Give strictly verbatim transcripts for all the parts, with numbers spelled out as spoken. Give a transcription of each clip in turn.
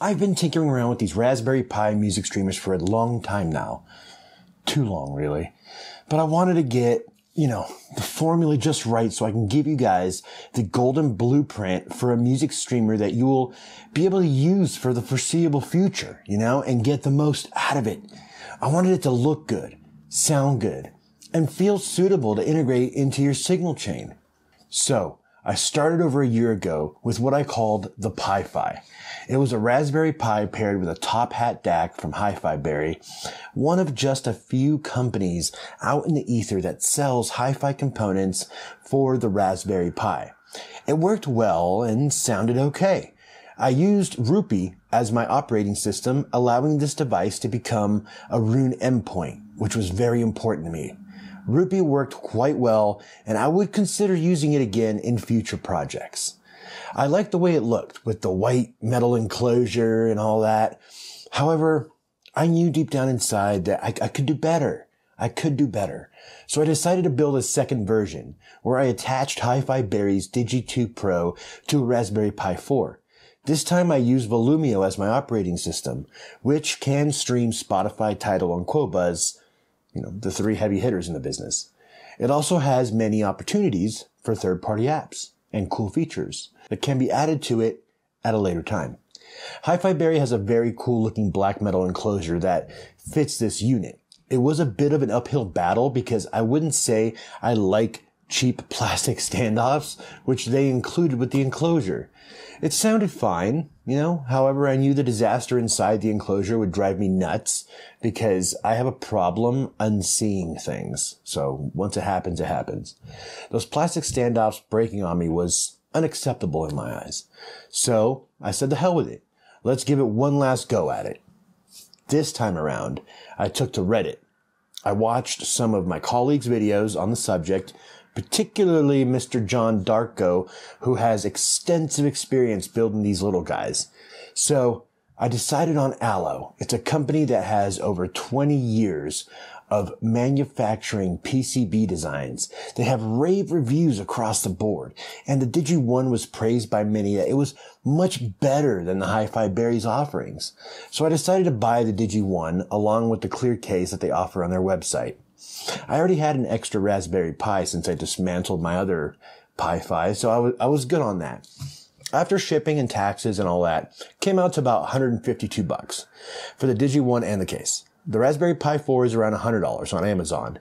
I've been tinkering around with these Raspberry Pi music streamers for a long time now. Too long, really. But I wanted to get, you know, the formula just right so I can give you guys the golden blueprint for a music streamer that you will be able to use for the foreseeable future, you know, and get the most out of it. I wanted it to look good, sound good, and feel suitable to integrate into your signal chain. So, I started over a year ago with what I called the PiFi. It was a Raspberry Pi paired with a Top Hat D A C from HiFiBerry, one of just a few companies out in the ether that sells hi-fi components for the Raspberry Pi. It worked well and sounded okay. I used Ropieee as my operating system, allowing this device to become a Roon endpoint, which was very important to me. Ropieee worked quite well, and I would consider using it again in future projects. I liked the way it looked with the white metal enclosure and all that. However, I knew deep down inside that I, I could do better. I could do better. So I decided to build a second version where I attached HiFiBerry's Digi two Pro to a Raspberry Pi four. This time I used Volumio as my operating system, which can stream Spotify, Tidal, and Qobuz, you know, the three heavy hitters in the business. It also has many opportunities for third-party apps and cool features that can be added to it at a later time. HiFiBerry has a very cool-looking black metal enclosure that fits this unit. It was a bit of an uphill battle because I wouldn't say I like cheap plastic standoffs, which they included with the enclosure. It sounded fine, you know, however I knew the disaster inside the enclosure would drive me nuts because I have a problem unseeing things. So once it happens, it happens. Those plastic standoffs breaking on me was unacceptable in my eyes. So I said, the hell with it. Let's give it one last go at it. This time around, I took to Reddit. I watched some of my colleagues' videos on the subject, particularly Mister John Darko, who has extensive experience building these little guys. So I decided on Allo. It's a company that has over twenty years of manufacturing P C B designs. They have rave reviews across the board, and the DigiOne was praised by many that it was much better than the HiFiBerry's offerings. So I decided to buy the DigiOne along with the clear case that they offer on their website. I already had an extra Raspberry Pi since I dismantled my other PiFi, so I was, I was good on that. After shipping and taxes and all that, came out to about one hundred fifty-two bucks for the DigiOne and the case. The Raspberry Pi four is around one hundred dollars on Amazon,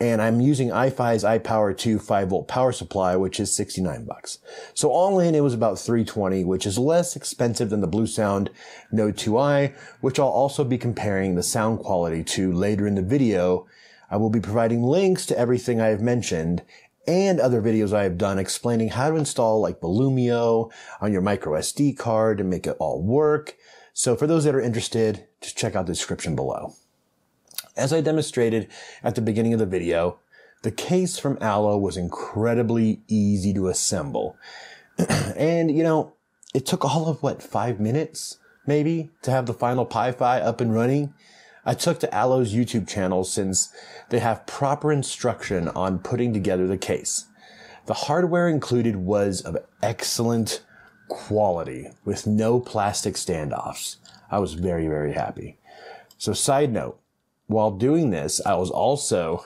and I'm using iFi's iPower two five volt power supply, which is sixty-nine bucks. So all in, it was about three hundred twenty dollars, which is less expensive than the Bluesound Node two i, which I'll also be comparing the sound quality to later in the video. I will be providing links to everything I have mentioned and other videos I have done explaining how to install like Volumio on your micro S D card and make it all work. So for those that are interested, just check out the description below. As I demonstrated at the beginning of the video, the case from Allo was incredibly easy to assemble. And you know, it took all of what, five minutes maybe to have the final PiFi up and running. I took to Allo's YouTube channel since they have proper instruction on putting together the case. The hardware included was of excellent quality with no plastic standoffs. I was very, very happy. So side note, while doing this, I was also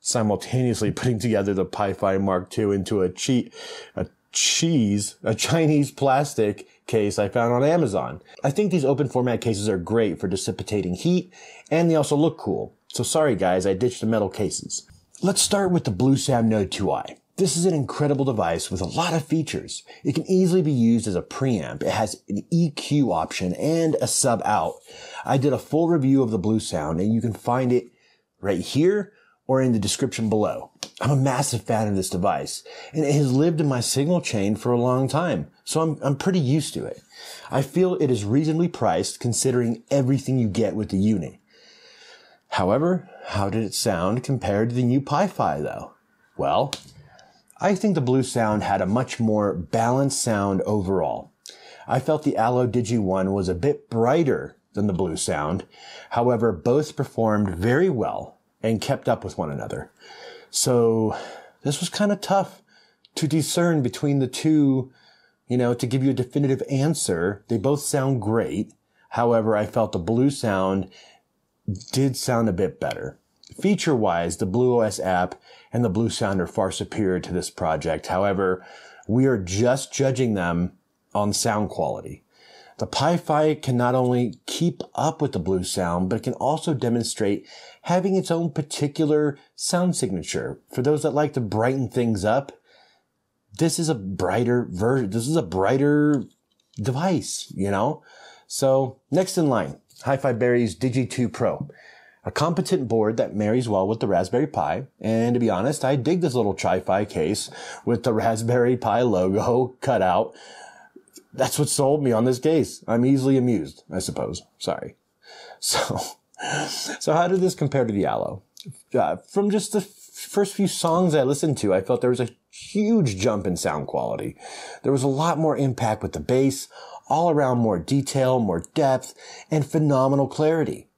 simultaneously putting together the PiFi Mark two into a, che a cheese, a Chinese plastic case I found on Amazon. I think these open format cases are great for dissipating heat, and they also look cool. So sorry guys, I ditched the metal cases. Let's start with the Bluesound Node two i. This is an incredible device with a lot of features. It can easily be used as a preamp. It has an E Q option and a sub out. I did a full review of the Bluesound, and you can find it right here or in the description below. I'm a massive fan of this device, and it has lived in my signal chain for a long time, so I'm, I'm pretty used to it. I feel it is reasonably priced considering everything you get with the unit. However, how did it sound compared to the new PiFi though? Well, I think the Bluesound had a much more balanced sound overall. I felt the Allo DigiOne was a bit brighter than the Bluesound, however both performed very well and kept up with one another. So this was kind of tough to discern between the two, you know, to give you a definitive answer. They both sound great, However, I felt the Bluesound did sound a bit better. Feature-wise, the BlueOS app and the Bluesound are far superior to this project. However, we are just judging them on sound quality. The PiFi can not only keep up with the Bluesound, but it can also demonstrate having its own particular sound signature. For those that like to brighten things up, this is a brighter version. This is a brighter device, you know? So next in line, HiFiBerry's Digi two Pro. A competent board that marries well with the Raspberry Pi, and to be honest, I dig this little TriFi case with the Raspberry Pi logo cut out. That's what sold me on this case. I'm easily amused, I suppose. Sorry. So, so how did this compare to the Allo? Uh, from just the first few songs I listened to, I felt there was a huge jump in sound quality. There was a lot more impact with the bass, all around more detail, more depth, and phenomenal clarity.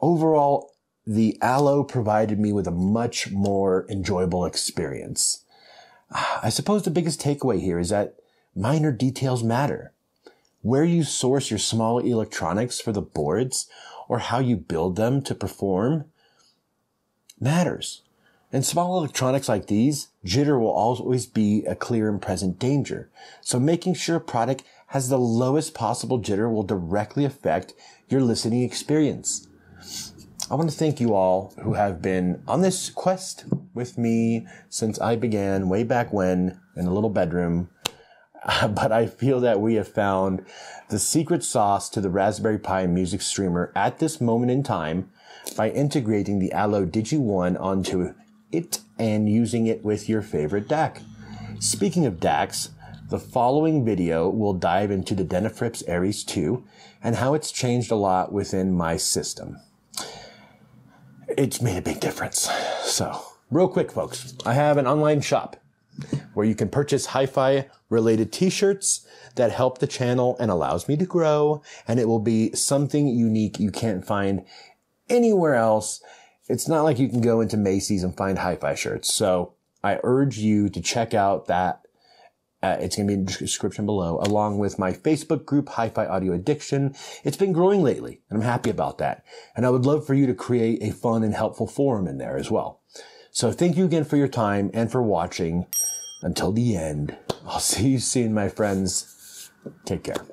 Overall, the Allo provided me with a much more enjoyable experience. I suppose the biggest takeaway here is that minor details matter. Where you source your small electronics for the boards or how you build them to perform matters. And small electronics like these, jitter will always be a clear and present danger. So making sure a product has the lowest possible jitter will directly affect your listening experience. I want to thank you all who have been on this quest with me since I began way back when in a little bedroom. Uh, but I feel that we have found the secret sauce to the Raspberry Pi music streamer at this moment in time by integrating the Allo DigiOne onto it and using it with your favorite D A C. Speaking of D A Cs, the following video will dive into the Denafrips Ares two and how it's changed a lot within my system. It's made a big difference. So, real quick, folks, I have an online shop where you can purchase hi-fi related t-shirts that help the channel and allows me to grow, and it will be something unique you can't find anywhere else. It's not like you can go into Macy's and find hi-fi shirts. So I urge you to check out that. Uh, it's going to be in the description below, along with my Facebook group, Hi-Fi Audio Addiction. It's been growing lately, and I'm happy about that. And I would love for you to create a fun and helpful forum in there as well. So thank you again for your time and for watching. Until the end, I'll see you soon, my friends. Take care.